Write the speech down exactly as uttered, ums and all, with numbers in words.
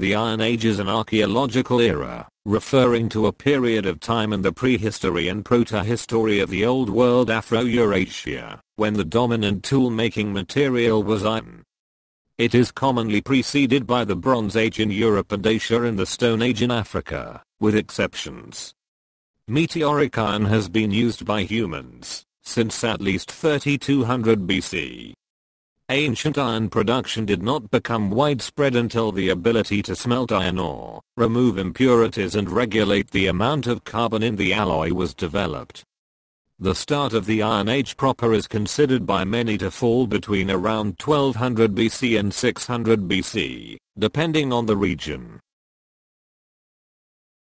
The Iron Age is an archaeological era, referring to a period of time in the prehistory and protohistory of the Old World Afro-Eurasia, when the dominant tool-making material was iron. It is commonly preceded by the Bronze Age in Europe and Asia and the Stone Age in Africa, with exceptions. Meteoric iron has been used by humans since at least thirty-two hundred B C. Ancient iron production did not become widespread until the ability to smelt iron ore, remove impurities and regulate the amount of carbon in the alloy was developed. The start of the Iron Age proper is considered by many to fall between around twelve hundred B C and six hundred B C, depending on the region.